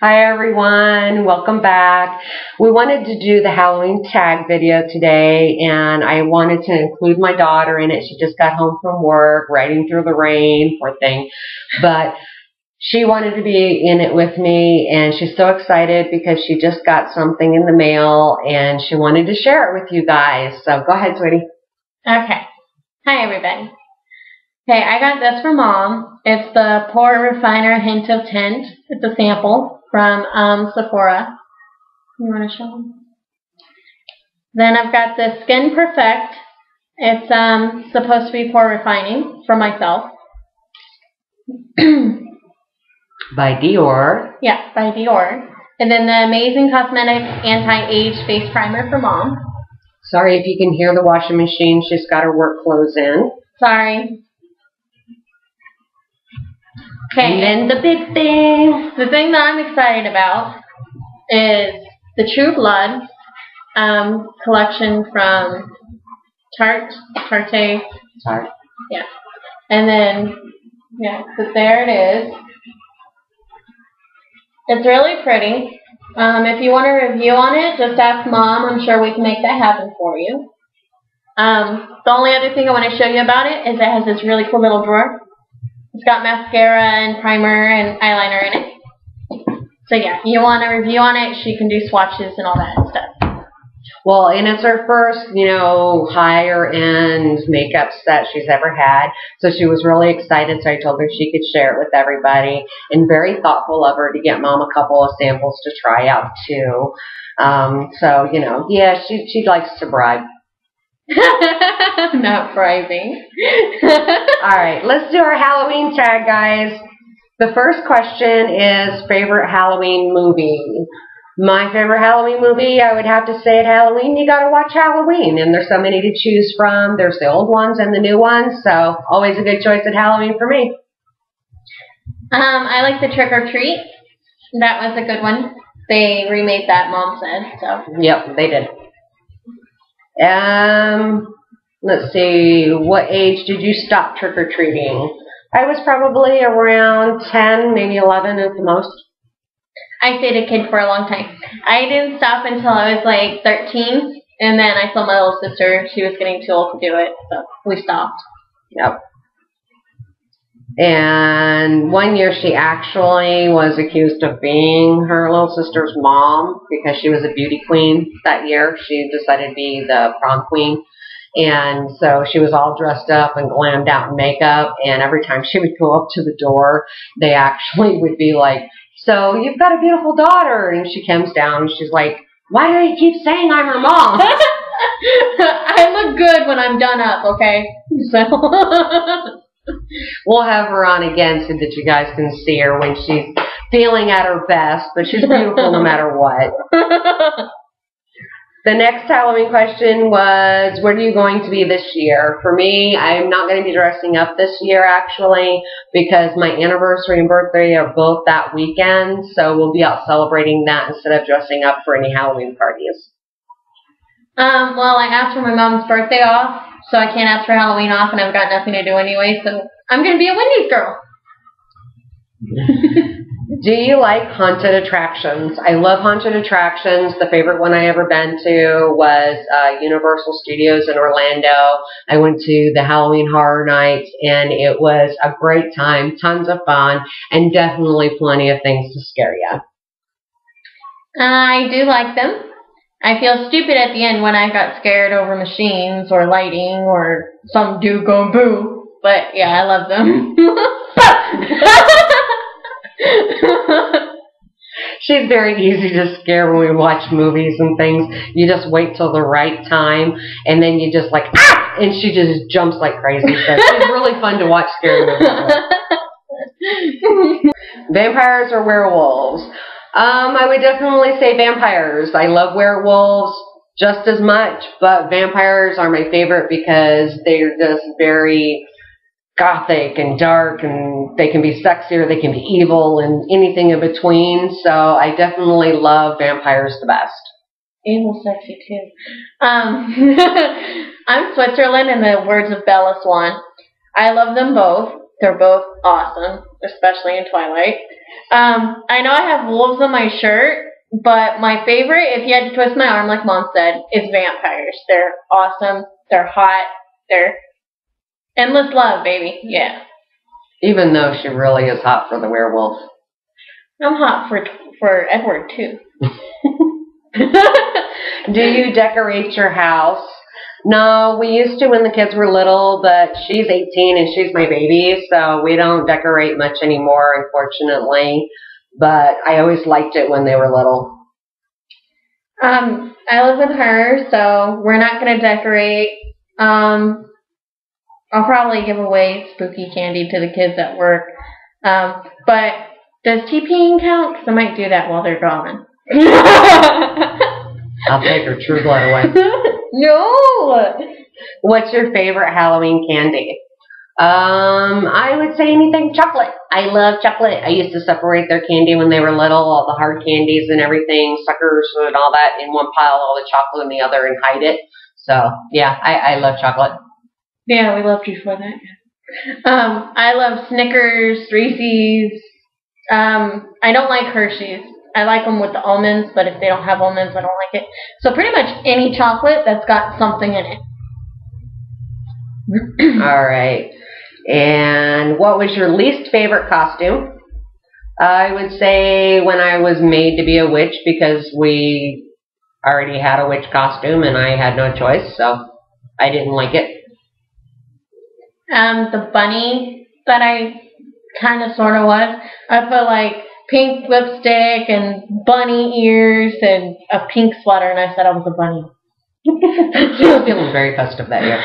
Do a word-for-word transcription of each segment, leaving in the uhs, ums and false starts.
Hi everyone, welcome back. We wanted to do the Halloween tag video today, and I wanted to include my daughter in it. She just got home from work, riding through the rain, poor thing, but she wanted to be in it with me, and she's so excited because she just got something in the mail, and she wanted to share it with you guys. So go ahead, sweetie. Okay. Hi everybody. Okay, I got this from Mom. It's the Pore Refiner Hint of Tint. It's a sample from um, Sephora. You want to show them? Then I've got this Skin Perfect. It's um, supposed to be for refining for myself. By Dior. Yeah, by Dior. And then the Amazing Cosmetics Anti-Age Face Primer for Mom. Sorry if you can hear the washing machine. She's got her work clothes in. Sorry. Okay, and then the big thing. The thing that I'm excited about is the True Blood um, collection from Tarte. Tarte. Tarte. Yeah. And then, yeah, so there it is. It's really pretty. Um, if you want a review on it, just ask Mom. I'm sure we can make that happen for you. Um, the only other thing I want to show you about it is it has this really cool little drawer. It's got mascara and primer and eyeliner in it. So yeah, you want a review on it, she can do swatches and all that stuff. Well, and it's her first, you know, higher end makeup set she's ever had. So she was really excited, so I told her she could share it with everybody. And very thoughtful of her to get Mom a couple of samples to try out too. Um, so, you know, yeah, she, she likes to bribe. Not bribing. Alright, let's do our Halloween tag, guys. The first question is favorite Halloween movie. My favorite Halloween movie, I would have to say at Halloween, you gotta watch Halloween. And there's so many to choose from. There's the old ones and the new ones, so always a good choice at Halloween for me. Um, I like the Trick or Treat. That was a good one. They remade that, Mom said, so. Yep, they did. Um, let's see, what age did you stop trick-or-treating? I was probably around ten, maybe eleven at the most. I stayed a kid for a long time. I didn't stop until I was like thirteen, and then I saw my little sister. She was getting too old to do it, so we stopped. Yep. And one year she actually was accused of being her little sister's mom because she was a beauty queen that year. She decided to be the prom queen. And so she was all dressed up and glammed out in makeup. And every time she would go up to the door, they actually would be like, so you've got a beautiful daughter. And she comes down and she's like, why do they keep saying I'm her mom? I look good when I'm done up, okay? So... We'll have her on again so that you guys can see her when she's feeling at her best, but she's beautiful no matter what. The next Halloween question was, what are you going to be this year? For me, I'm not going to be dressing up this year, actually, because my anniversary and birthday are both that weekend, so we'll be out celebrating that instead of dressing up for any Halloween parties. Um, well, I asked for my mom's birthday off. So I can't ask for Halloween off, and I've got nothing to do anyway, so I'm going to be a Wendy's girl. Do you like haunted attractions? I love haunted attractions. The favorite one I ever been to was uh, Universal Studios in Orlando. I went to the Halloween Horror Nights, and it was a great time, tons of fun, and definitely plenty of things to scare you. I do like them. I feel stupid at the end when I got scared over machines or lighting or some dude going boo. But yeah, I love them. She's very easy to scare when we watch movies and things. You just wait till the right time and then you just like, ah! And she just jumps like crazy. So it's really fun to watch scary movies. Vampires or werewolves? Um, I would definitely say vampires. I love werewolves just as much, but vampires are my favorite because they're just very gothic and dark, and they can be sexy or they can be evil and anything in between. So I definitely love vampires the best. Evil sexy too. Um, I'm Switzerland in the words of Bella Swan. I love them both. They're both awesome, especially in Twilight. Um, I know I have wolves on my shirt, but my favorite, if you had to twist my arm like Mom said, is vampires. They're awesome. They're hot. They're endless love, baby. Yeah. Even though she really is hot for the werewolf. I'm hot for for Edward, too. Do you decorate your house? No, we used to when the kids were little, but she's eighteen and she's my baby, so we don't decorate much anymore, unfortunately. But I always liked it when they were little. Um, I live with her, so we're not going to decorate. Um, I'll probably give away spooky candy to the kids at work. Um, but does TPing count? Because I might do that while they're drawing. I'll take her True Blood away. No! What's your favorite Halloween candy? Um, I would say anything chocolate. I love chocolate. I used to separate their candy when they were little, all the hard candies and everything, suckers and all that in one pile, all the chocolate in the other, and hide it. So, yeah, I, I love chocolate. Yeah, we loved you for that. Um, I love Snickers, Reese's. Um, I don't like Hershey's. I like them with the almonds, but if they don't have almonds, I don't like it. So pretty much any chocolate that's got something in it. All right. And what was your least favorite costume? I would say when I was made to be a witch, because we already had a witch costume and I had no choice, so I didn't like it. Um, the bunny that I kind of sort of was, I feel like pink lipstick and bunny ears and a pink sweater, and I said I was a bunny. She was feeling very festive that year.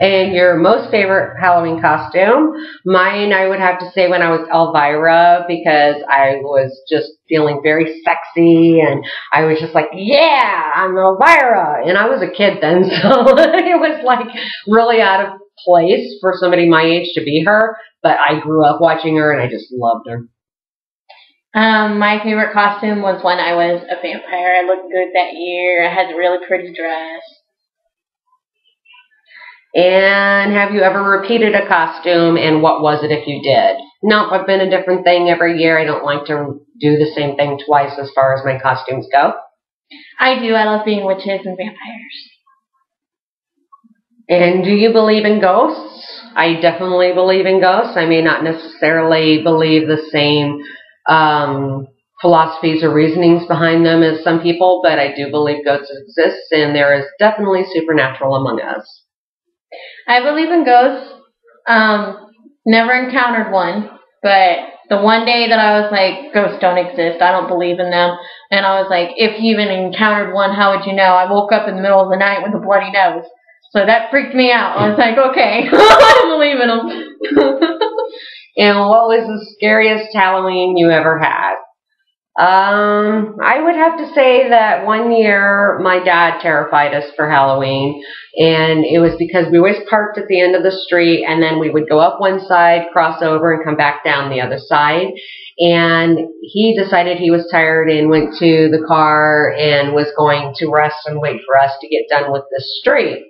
And your most favorite Halloween costume? Mine, I would have to say when I was Elvira, because I was just feeling very sexy, and I was just like, yeah, I'm Elvira. And I was a kid then, so it was like really out of place for somebody my age to be her, but I grew up watching her, and I just loved her. Um, my favorite costume was when I was a vampire. I looked good that year. I had a really pretty dress. And have you ever repeated a costume, and what was it if you did? Nope, I've been a different thing every year. I don't like to do the same thing twice as far as my costumes go. I do. I love being witches and vampires. And do you believe in ghosts? I definitely believe in ghosts. I may not necessarily believe the same Um, philosophies or reasonings behind them as some people, but I do believe ghosts exist, and there is definitely supernatural among us. I believe in ghosts. Um, never encountered one, but the one day that I was like, ghosts don't exist, I don't believe in them, and I was like, if you even encountered one, how would you know? I woke up in the middle of the night with a bloody nose, so that freaked me out. I was like, okay, I believe in them. And what was the scariest Halloween you ever had? Um, I would have to say that one year my dad terrified us for Halloween. And it was because we always parked at the end of the street, and then we would go up one side, cross over, and come back down the other side. And he decided he was tired and went to the car and was going to rest and wait for us to get done with this street.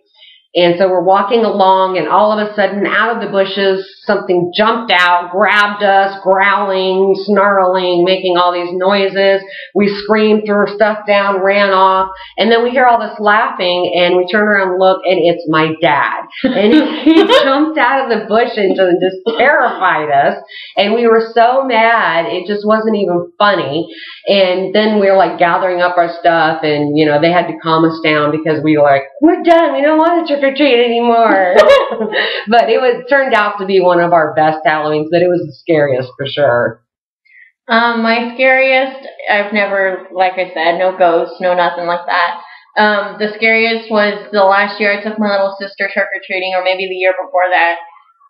And so we're walking along, and all of a sudden, out of the bushes, something jumped out, grabbed us, growling, snarling, making all these noises. We screamed, threw our stuff down, ran off, and then we hear all this laughing, and we turn around and look, and it's my dad. And he, he jumped out of the bush and just terrified us, and we were so mad, it just wasn't even funny. And then we were, like, gathering up our stuff, and, you know, they had to calm us down because we were like, we're done, we don't want to trick-or-treat anymore. But it was turned out to be one of our best Halloweens, but it was the scariest for sure. Um, my scariest, I've never, like I said, no ghosts, no nothing like that. Um, the scariest was the last year I took my little sister trick-or-treating, or maybe the year before that.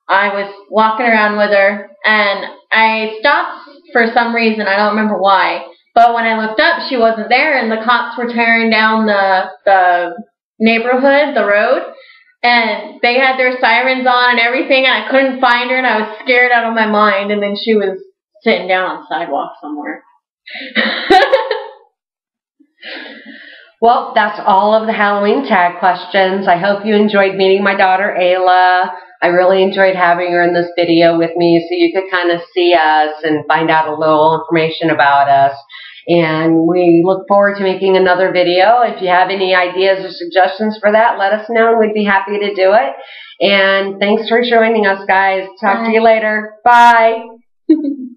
I was walking around with her, and I stopped for some reason, I don't remember why, but when I looked up, she wasn't there, and the cops were tearing down the, the neighborhood, the road, and they had their sirens on and everything, and I couldn't find her, and I was scared out of my mind, and then she was sitting down on the sidewalk somewhere. Well, that's all of the Halloween tag questions. I hope you enjoyed meeting my daughter, Ayla. I really enjoyed having her in this video with me so you could kind of see us and find out a little information about us. And we look forward to making another video. If you have any ideas or suggestions for that, let us know and we'd be happy to do it. And thanks for joining us, guys. Talk Bye. to you later. Bye.